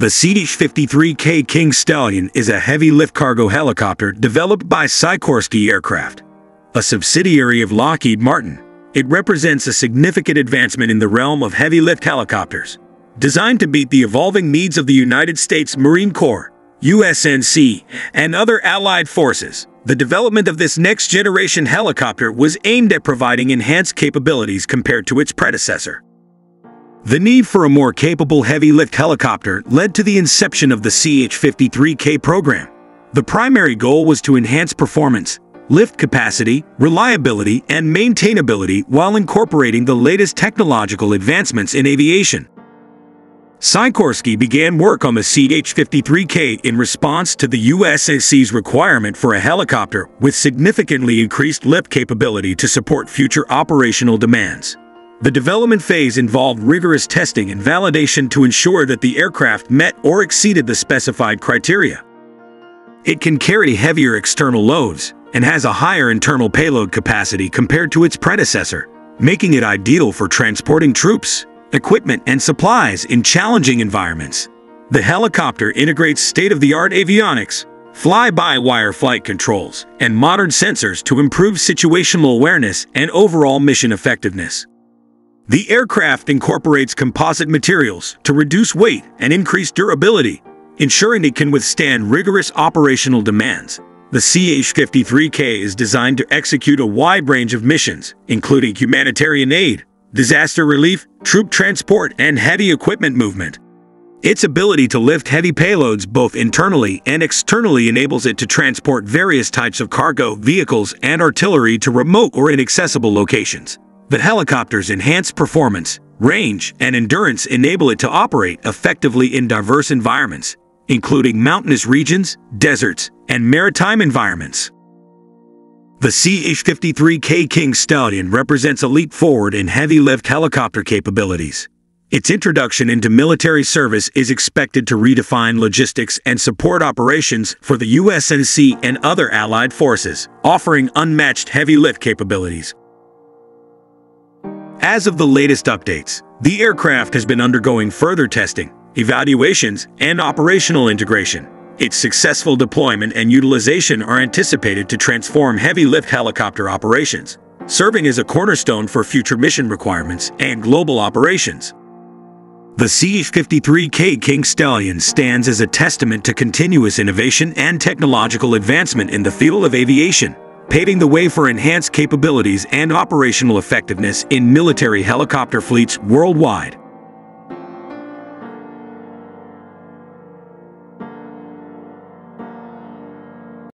The CH-53K King Stallion is a heavy-lift cargo helicopter developed by Sikorsky Aircraft, a subsidiary of Lockheed Martin. It represents a significant advancement in the realm of heavy-lift helicopters, designed to meet the evolving needs of the United States Marine Corps, USNC, and other allied forces. The development of this next-generation helicopter was aimed at providing enhanced capabilities compared to its predecessor. The need for a more capable heavy-lift helicopter led to the inception of the CH-53K program. The primary goal was to enhance performance, lift capacity, reliability, and maintainability while incorporating the latest technological advancements in aviation. Sikorsky began work on the CH-53K in response to the USNC's requirement for a helicopter with significantly increased lift capability to support future operational demands. The development phase involved rigorous testing and validation to ensure that the aircraft met or exceeded the specified criteria. It can carry heavier external loads and has a higher internal payload capacity compared to its predecessor, making it ideal for transporting troops, equipment, and supplies in challenging environments. The helicopter integrates state-of-the-art avionics, fly-by-wire flight controls, and modern sensors to improve situational awareness and overall mission effectiveness. The aircraft incorporates composite materials to reduce weight and increase durability, ensuring it can withstand rigorous operational demands. The CH-53K is designed to execute a wide range of missions, including humanitarian aid, disaster relief, troop transport, and heavy equipment movement. Its ability to lift heavy payloads both internally and externally enables it to transport various types of cargo, vehicles, and artillery to remote or inaccessible locations. The helicopter's enhanced performance, range, and endurance enable it to operate effectively in diverse environments, including mountainous regions, deserts, and maritime environments. The CH-53K King Stallion represents a leap forward in heavy-lift helicopter capabilities. Its introduction into military service is expected to redefine logistics and support operations for the USNC and other allied forces, offering unmatched heavy-lift capabilities. As of the latest updates, the aircraft has been undergoing further testing, evaluations, and operational integration. Its successful deployment and utilization are anticipated to transform heavy-lift helicopter operations, serving as a cornerstone for future mission requirements and global operations. The CH-53K King Stallion stands as a testament to continuous innovation and technological advancement in the field of aviation, paving the way for enhanced capabilities and operational effectiveness in military helicopter fleets worldwide.